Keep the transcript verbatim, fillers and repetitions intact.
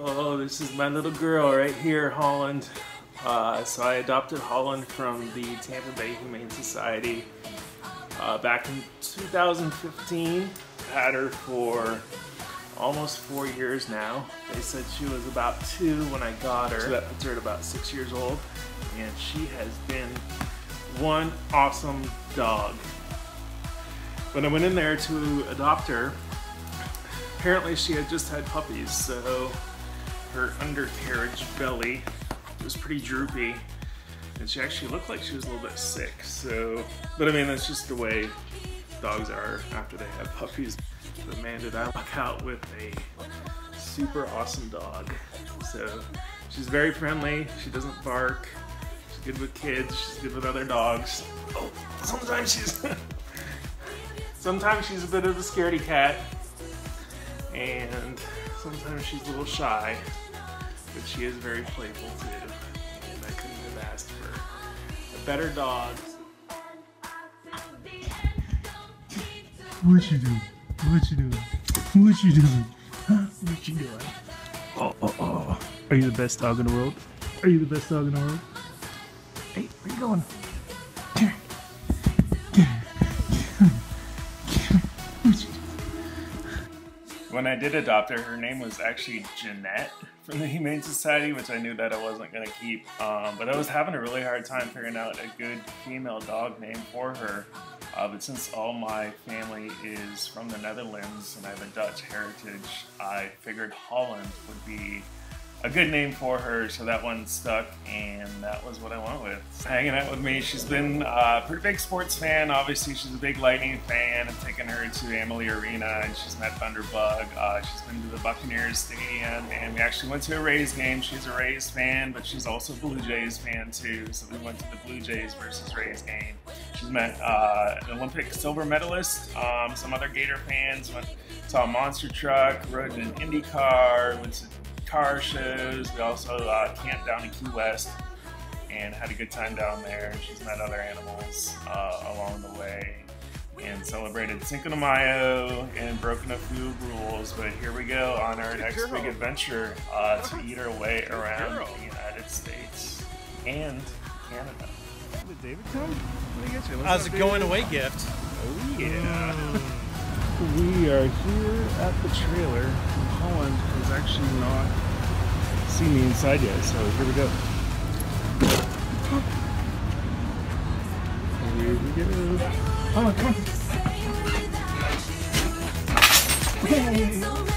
Oh, this is my little girl right here, Holland. Uh, so I adopted Holland from the Tampa Bay Humane Society uh, back in two thousand fifteen. Had her for almost four years now. They said she was about two when I got her, so that puts her at about six years old. And she has been one awesome dog. When I went in there to adopt her, apparently she had just had puppies, so her undercarriage belly was pretty droopy, and she actually looked like she was a little bit sick. So, but I mean, that's just the way dogs are after they have puppies. But man, did I luck out with a super awesome dog. So she's very friendly, she doesn't bark, she's good with kids, she's good with other dogs. Oh, sometimes she's sometimes she's a bit of a scaredy cat, and sometimes she's a little shy, but she is very playful too, and I couldn't have asked for a better dog. What you doing? What you doing? What you doing? Huh? What you doing? Oh, oh, oh. Are you the best dog in the world? Are you the best dog in the world? Hey, where you going? Get her. Get her. Get her. What you doing? When I did adopt her, her name was actually Jeanette from the Humane Society, which I knew that I wasn't going to keep. Um, but I was having a really hard time figuring out a good female dog name for her. Uh, but since all my family is from the Netherlands and I have a Dutch heritage, I figured Holland would be a good name for her, so that one stuck, and that was what I went with. She's hanging out with me. She's been a pretty big sports fan. Obviously, she's a big Lightning fan. I've taken her to Amalie Arena, and she's met Thunderbug. Uh, she's been to the Buccaneers stadium, and we actually went to a Rays game. She's a Rays fan, but she's also a Blue Jays fan too. So we went to the Blue Jays versus Rays game. She's met uh, an Olympic silver medalist, um, some other Gator fans. Went, saw a monster truck, rode in an Indy car, went to car shows. We also uh, camped down in Key West and had a good time down there. She's met other animals uh, along the way and celebrated Cinco de Mayo and broken a few rules. But here we go on our next big adventure uh, to eat our way around the United States and Canada. Did David come? How's it going away gift? Oh yeah. We are here at the trailer. Holland has actually not seen me inside yet, so here we go. Here we go. Holland, come on. Yay.